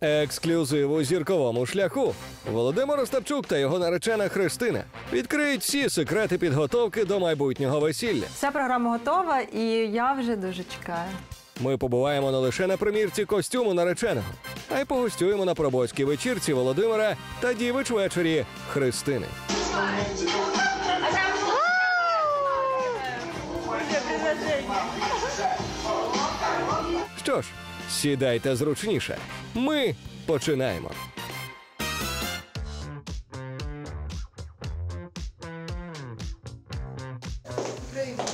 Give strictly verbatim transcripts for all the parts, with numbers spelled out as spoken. Ексклюзив у «Зірковому шляху». Володимир Остапчук та його наречена Христина відкриють всі секрети підготовки до майбутнього весілля. Вся програма готова, і я вже дуже чекаю. Ми побуваємо не лише на примірці костюму нареченого, а й погостюємо на пробоцькій вечірці Володимира та дівич-вечері Христини. Що ж, сідайте зручніше. Ми починаємо.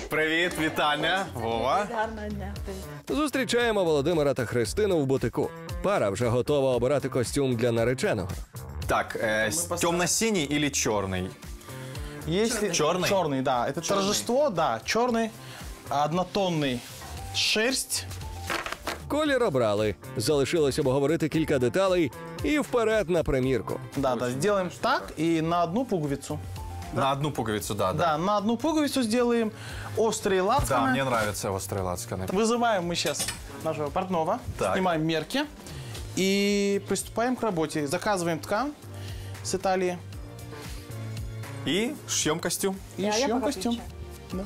Привіт, вітання, Вова. Гарного дня. Зустрічаємо Володимира та Христину в бутику. Пара вже готова обирати костюм для нареченого. Так, э, темно-синий или черный? Если... Черный? Черный, да. Это черный. Торжество, да. Черный, однотонный, шерсть. Колір обрали. Залишилось обговорити кілька деталей і вперед на примірку. Да, да, зробимо так і на одну пуговицю. Да? На одну пуговицу, да, да. Да, на одну пуговицу сделаем острые лацканы. Да, мне нравятся острые лацканы. Вызываем мы сейчас нашего портного, так. Снимаем мерки и приступаем к работе. Заказываем ткань с Италии. И шьем костюм. И а шьем костюм. Да.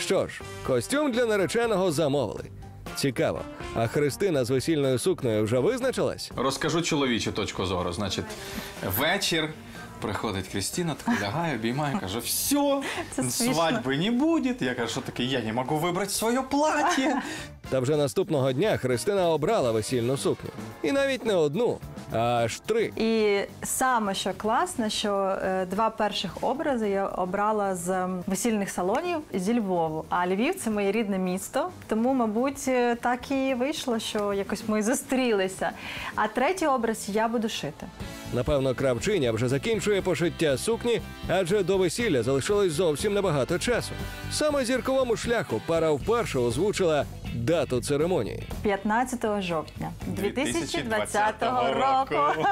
Що ж, костюм для нареченого замовили. Цікаво, а Христина з весільною сукнею вже визначилась? Розкажу чоловічу точку зору. Значить, вечір приходить Христина, так лягає, обіймає, каже, все, свадьби не буде. Я кажу, що таке, я не можу вибрати своє плаття. Та вже наступного дня Христина обрала весільну сукню. І навіть не одну, а аж три. І саме, що класно, що два перших образи я обрала з весільних салонів зі Львову. А Львів – це моє рідне місто, тому, мабуть, так і вийшло, що якось ми зустрілися. А третій образ я буду шити. Напевно, кравчиня вже закінчує пошиття сукні, адже до весілля залишилось зовсім небагато часу. Саме в «Зірковому шляху» пара вперше озвучила дату церемонії. п'ятнадцятого жовтня дві тисячі двадцятого року.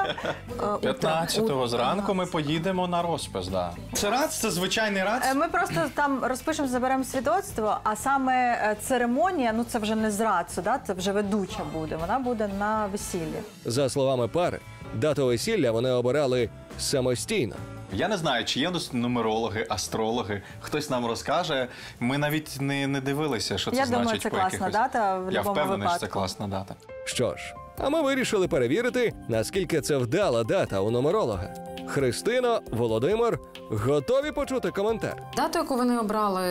п'ятнадцятого зранку ми поїдемо на розпис, да. Це рац, це звичайний рац. Ми просто там розпишемо, заберемо свідоцтво, а саме церемонія, ну це вже не з рацу, да, це вже ведуча буде, вона буде на весіллі. За словами пари, дату весілля вони обирали самостійно. Я не знаю, чи є нумерологи, астрологи, хтось нам розкаже. Ми навіть не, не дивилися, що це я значить. Думаю, це класна якихось... дата в я впевнений, випадку. Що це класна дата. Що ж, а ми вирішили перевірити, наскільки це вдала дата у нумеролога. Христина, Володимир, готові почути коментар? Дату, яку вони обрали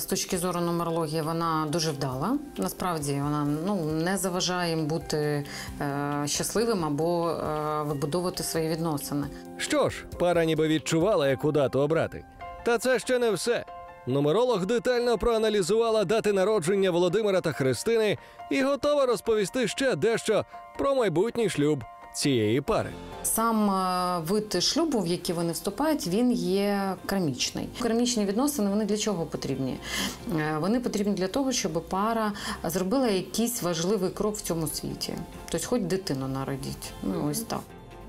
з точки зору нумерології, вона дуже вдала. Насправді, вона ну, не заважає їм бути е, щасливим або е, вибудовувати свої відносини. Що ж, пара ніби відчувала, яку дату обрати. Та це ще не все. Нумеролог детально проаналізувала дати народження Володимира та Христини і готова розповісти ще дещо про майбутній шлюб цієї пари. Сам вид шлюбу, в який вони вступають, він є кармічний. Кармічні відносини, вони для чого потрібні? Вони потрібні для того, щоб пара зробила якийсь важливий крок в цьому світі. Тобто, хоч дитину народіть. Ну, ось так.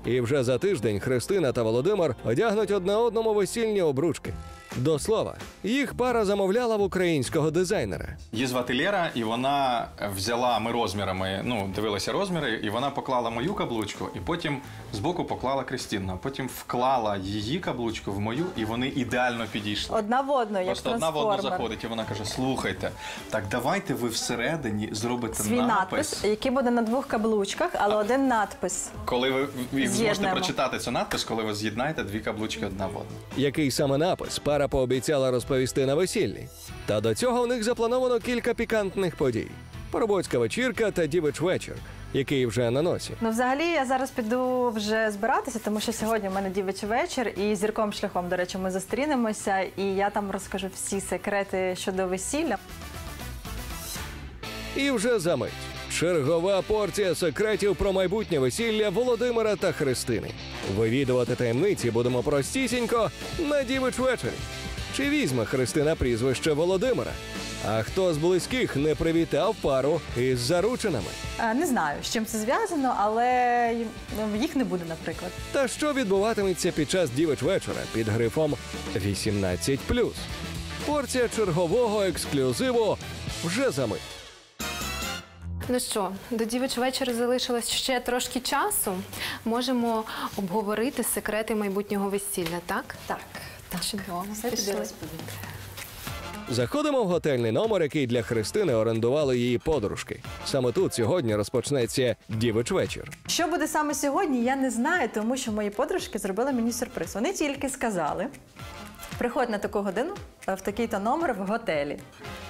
І вже за тиждень Христина та Володимир одягнуть одне одному весільні обручки. До слова, їх пара замовляла в українського дизайнера. Її звати Лєра, і вона взяла, ми розмірами, ну, дивилися розміри, і вона поклала мою каблучку, і потім збоку поклала Христину. Потім вклала її каблучку в мою, і вони ідеально підійшли. Одна в одну, як трансформер. Одна в одну заходить, і вона каже, слухайте, так давайте ви всередині зробите свій надпис. Свій надпис, який буде на двох каблучках, але а, один надпис. Коли ви зможете прочитати цю надпис, коли ви з'єднаєте дві каблучки одна в одну. Який саме напис? Пара пообіцяла розповісти на весіллі. Та до цього в них заплановано кілька пікантних подій. Пробоцька вечірка та дівич-вечір, який вже на носі. Ну, взагалі, я зараз піду вже збиратися, тому що сьогодні в мене дівич-вечір, і «Зірковим шляхом», до речі, ми зустрінемося, і я там розкажу всі секрети щодо весілля. І вже за мить. Чергова порція секретів про майбутнє весілля Володимира та Христини. Вивідувати таємниці будемо простісінько на дівич-вечері. Чи візьме Христина прізвище Володимира? А хто з близьких не привітав пару із зарученими? Не знаю, з чим це зв'язано, але їх не буде, наприклад. Та що відбуватиметься під час дівич-вечора під грифом «вісімнадцять плюс». Порція чергового ексклюзиву вже за мить. Ну що, до дівоч вечора залишилось ще трошки часу. Можемо обговорити секрети майбутнього весілля, так? Так. Так. Чудово. Все тобі розповім. Заходимо в готельний номер, який для Христини орендували її подружки. Саме тут сьогодні розпочнеться дівоч вечір. Що буде саме сьогодні, я не знаю, тому що мої подружки зробили мені сюрприз. Вони тільки сказали, приходь на таку годину, в такий-то номер в готелі.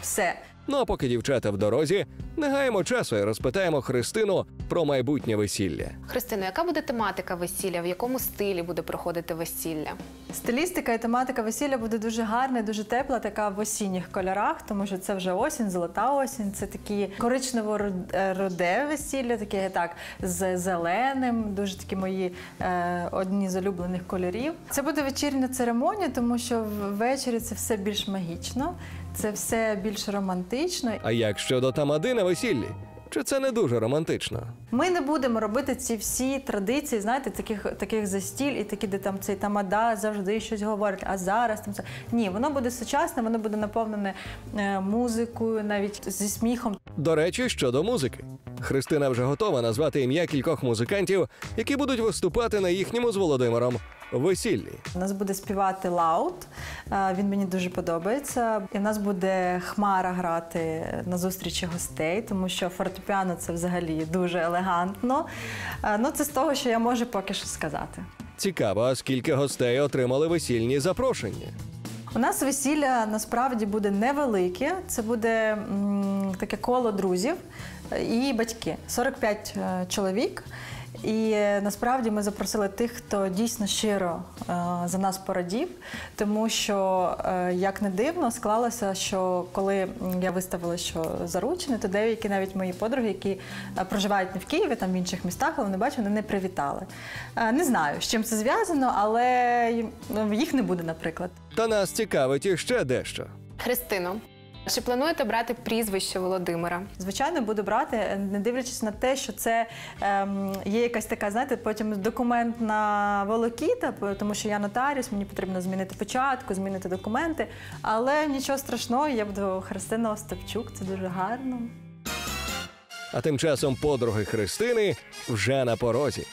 Все. Ну а поки дівчата в дорозі, не гаємо часу і розпитаємо Христину про майбутнє весілля. Христино, яка буде тематика весілля? В якому стилі буде проходити весілля? Стилістика і тематика весілля буде дуже гарна, дуже тепла, така в осінніх кольорах, тому що це вже осінь, золота осінь, це такі коричнево-руде весілля, таке так, з зеленим, дуже такі мої е, одні з улюблених кольорів. Це буде вечірня церемонія, тому що ввечері це все більш магічно, це все більш романтично. А як щодо тамади на весіллі? Чи це не дуже романтично? Ми не будемо робити ці всі традиції, знаєте, таких, таких застіль і такі, де там цей тамада завжди щось говорить, а зараз там це. Ні, воно буде сучасне, воно буде наповнене е, музикою, навіть зі сміхом. До речі, щодо музики. Христина вже готова назвати ім'я кількох музикантів, які будуть виступати на їхньому з Володимиром весіллі. У нас буде співати Лаут, він мені дуже подобається. І в нас буде Хмара грати на зустрічі гостей, тому що фортепіано – це взагалі дуже елегантно. Ну, це з того, що я можу поки що сказати. Цікаво, а скільки гостей отримали весільні запрошення? У нас весілля насправді буде невелике, це буде м, таке коло друзів і батьки, сорок п'ять е, чоловік. І насправді ми запросили тих, хто дійсно щиро е, за нас порадів, тому що, е, як не дивно, склалося, що коли я виставила, що заручені, то деякі навіть мої подруги, які проживають не в Києві, там в інших містах, але не бачу, вони не привітали. Е, не знаю, з чим це зв'язано, але їх не буде, наприклад. Та нас цікавить іще дещо. Христино, чи плануєте брати прізвище Володимира? Звичайно, буду брати, не дивлячись на те, що це ем, є якась така, знаєте, потім документ на волокіта, тому що я нотаріус, мені потрібно змінити початку, змінити документи. Але нічого страшного, я буду Христина Остапчук, це дуже гарно. А тим часом подруги Христини вже на порозі.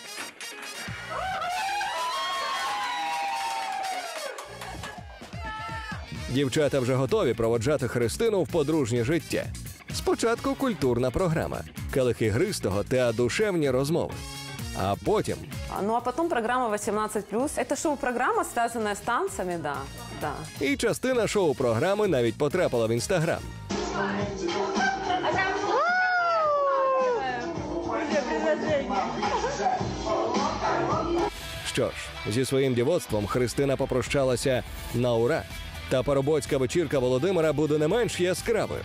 Дівчата вже готові проводжати Христину в подружнє життя. Спочатку культурна програма, калих ігристого та душевні розмови. А потім... Ну а потім програма вісімнадцять плюс. Це шоу-програма, зв'язана з танцями, да. Да. І частина шоу-програми навіть потрапила в Інстаграм. Що ж, зі своїм дівоцтвом Христина попрощалася на ура. Та парубоцька вечірка Володимира буде не менш яскравою.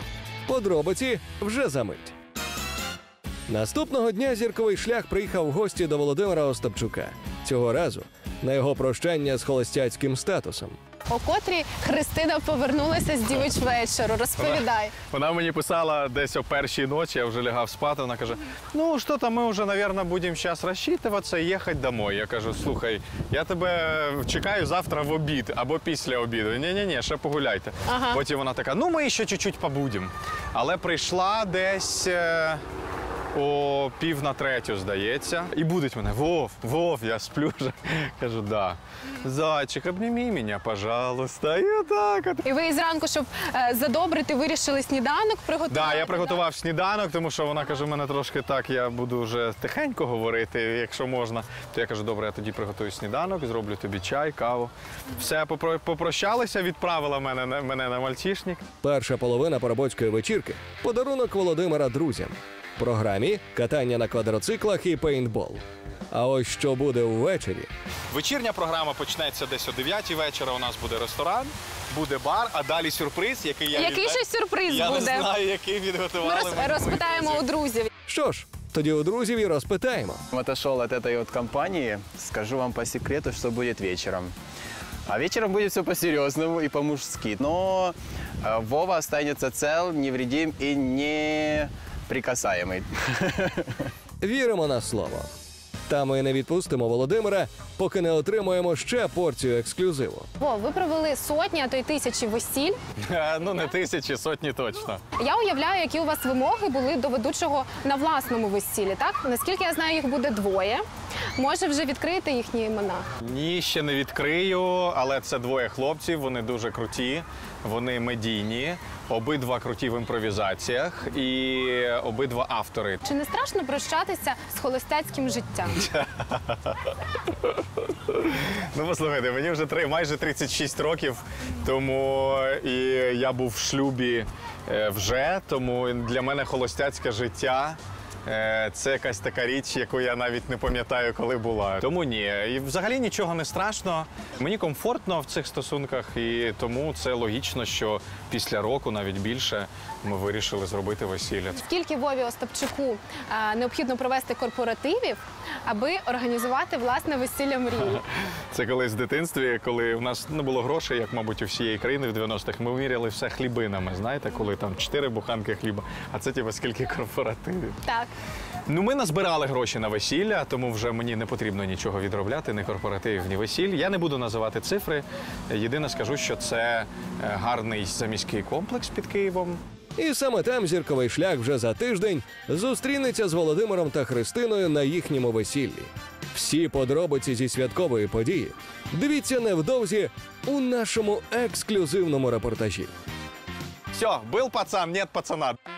Подробиці вже за мить. Наступного дня «Зірковий шлях» приїхав в гості до Володимира Остапчука. Цього разу на його прощання з холостяцьким статусом. О котрій Христина повернулася з дівоч вечора. Розповідай. Вона, вона мені писала десь о першій ночі, я вже лягав спати, вона каже, ну, що там, ми вже, мабуть, будемо зараз розраховуватися і їхати домой. Я кажу, слухай, я тебе чекаю завтра в обід або після обіду. Ні-ні-ні, ще погуляйте. Ага. Потім вона така, ну, ми ще чуть-чуть побудемо. Але прийшла десь... О пів на третю, здається. І будуть мене, Вов, Вов, я сплю вже. Кажу, да. Зайчик, обніми мене, пожалуйста. І так. І ви зранку, щоб е, задобрити, вирішили сніданок приготувати? Да, я приготував так? сніданок, тому що вона каже, в мене трошки так, я буду вже тихенько говорити, якщо можна. То я кажу, добре, я тоді приготую сніданок, зроблю тобі чай, каву. Все, попрощалися, відправила мене, мене на мальчишник. Перша половина парубоцької вечірки – подарунок Володимира друзям. В програмі катання на квадроциклах і пейнтбол. А ось що буде ввечері? Вечірня програма почнеться десь о дев'ятій вечора. У нас буде ресторан, буде бар, а далі сюрприз, який я Який від... ще сюрприз я буде? Я не знаю, який відготували. Ми роз... розпитаємо друзі. у друзів. Що ж, тоді у друзів і розпитаємо. Отошов від цієї компанії, скажу вам по секрету, що буде вечором. А вечером будет все по-серьезному и по-мужски. Но Вова останется цел, невредим и неприкасаемый. Віримо на слово. Та ми не відпустимо Володимира, поки не отримаємо ще порцію ексклюзиву. О, ви провели сотні, а то й тисячі весіль. Ну, не тисячі, сотні точно. Я уявляю, які у вас вимоги були до ведучого на власному весіллі, так? Наскільки я знаю, їх буде двоє. Може вже відкрити їхні імена? Ні, ще не відкрию, але це двоє хлопців, вони дуже круті, вони медійні. Обидва круті в імпровізаціях і обидва автори. Чи не страшно прощатися з холостяцьким життям? Ну, послухайте, мені вже майже тридцять шість років, тому і я був в шлюбі вже, тому для мене холостяцьке життя – це якась така річ, яку я навіть не пам'ятаю, коли була. Тому ні. І взагалі нічого не страшно. Мені комфортно в цих стосунках, і тому це логічно, що після року, навіть більше, ми вирішили зробити весілля. Скільки Вові Остапчуку необхідно провести корпоративів, аби організувати власне весілля мрії? Це колись в дитинстві, коли в нас не було грошей, як, мабуть, у всієї країни в дев'яностих, ми міряли все хлібинами, знаєте, коли там чотири буханки хліба, а це типу скільки корпоративів. Так. Ну, ми назбирали гроші на весілля, тому вже мені не потрібно нічого відробляти, ні корпоративів, ні весіль. Я не буду називати цифри, єдине скажу, що це гарний заміський комплекс під Києвом. І саме там «Зірковий шлях» вже за тиждень зустрінеться з Володимиром та Христиною на їхньому весіллі. Всі подробиці зі святкової події дивіться невдовзі у нашому ексклюзивному репортажі. Все, був пацан, нет пацана.